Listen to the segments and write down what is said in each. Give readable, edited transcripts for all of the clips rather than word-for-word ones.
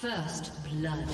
First blood.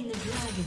slain the dragon.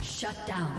Shut down.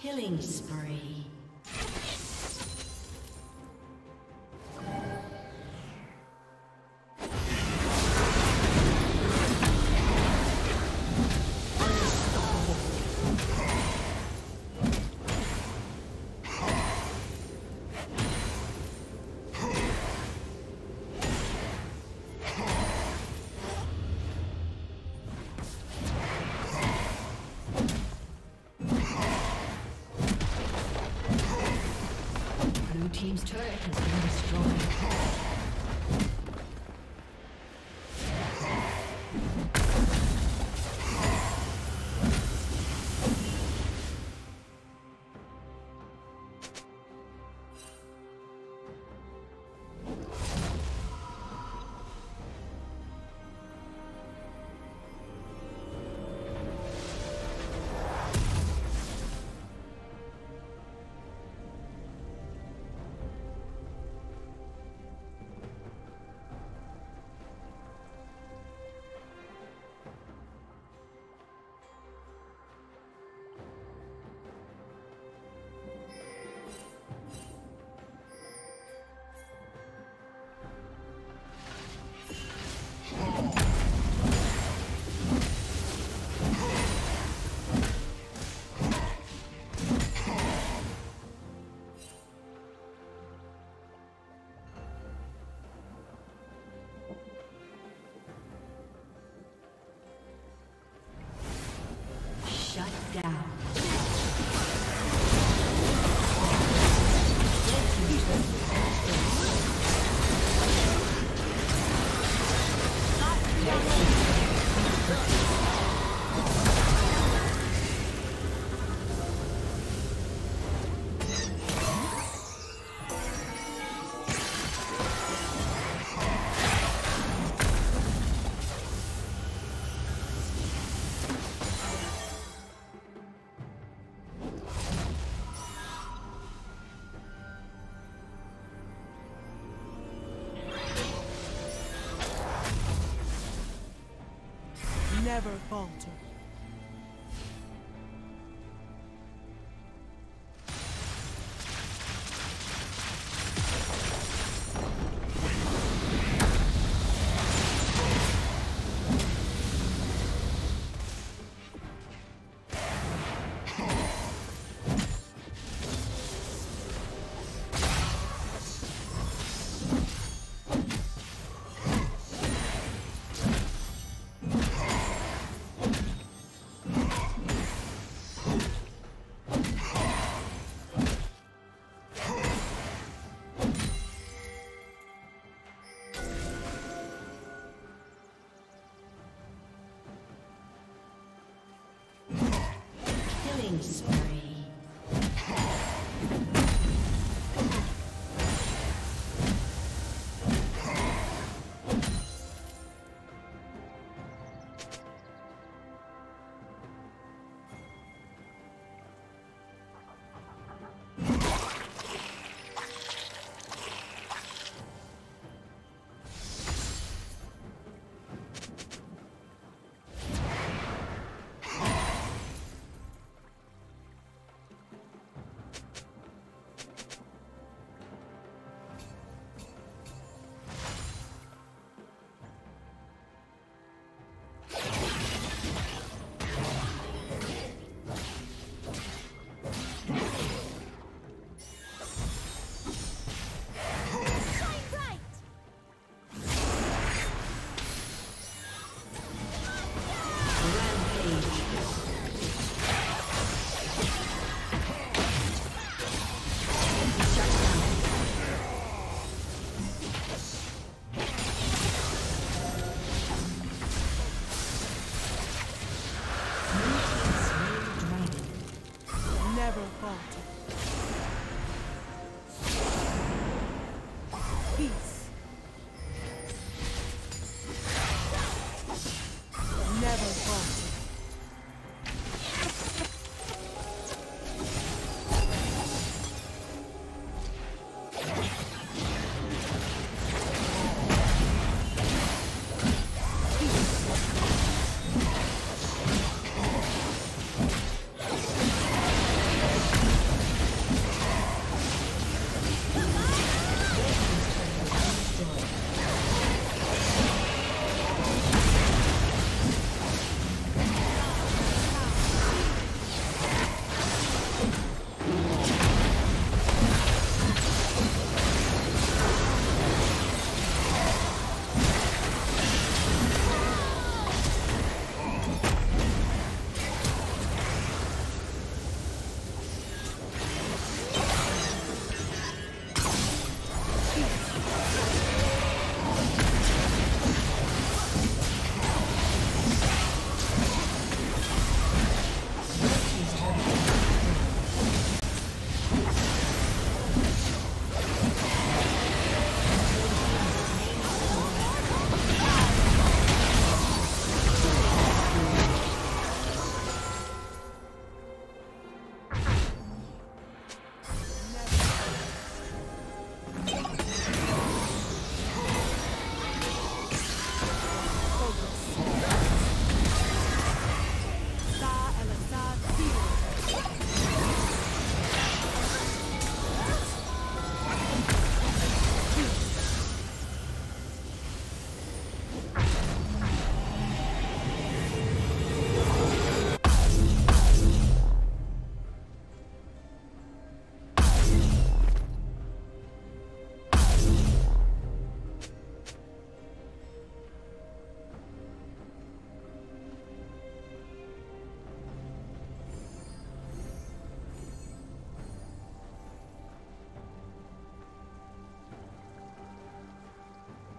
Killing spree. Team's turret has been destroyed. Never falter.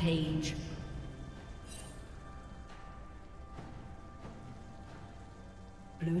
Page. Blue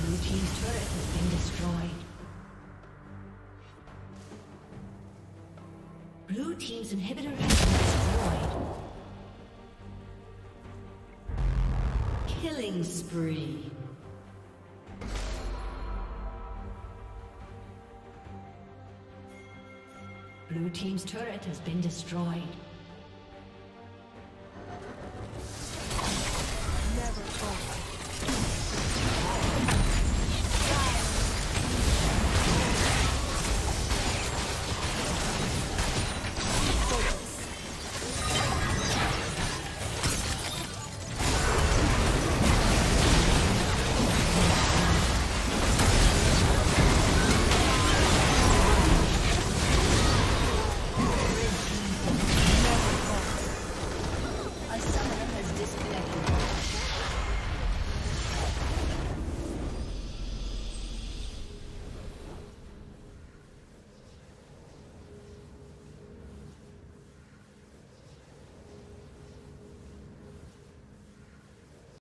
Blue team's turret has been destroyed. Blue team's inhibitor has been destroyed. Killing spree. Blue team's turret has been destroyed.